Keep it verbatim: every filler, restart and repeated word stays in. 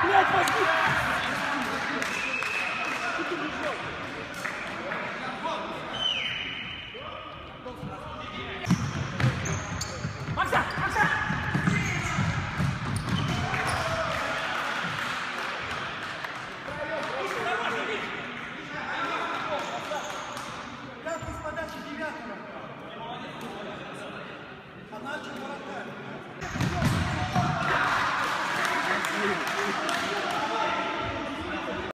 Блять, возьми!